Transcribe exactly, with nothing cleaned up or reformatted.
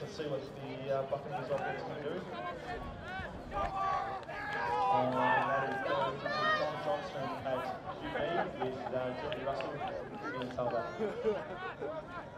Let's see what the uh, Buccaneers offense can do. And that is going to John Johnson at Q B with uh, Jimmy Russell in Talbot.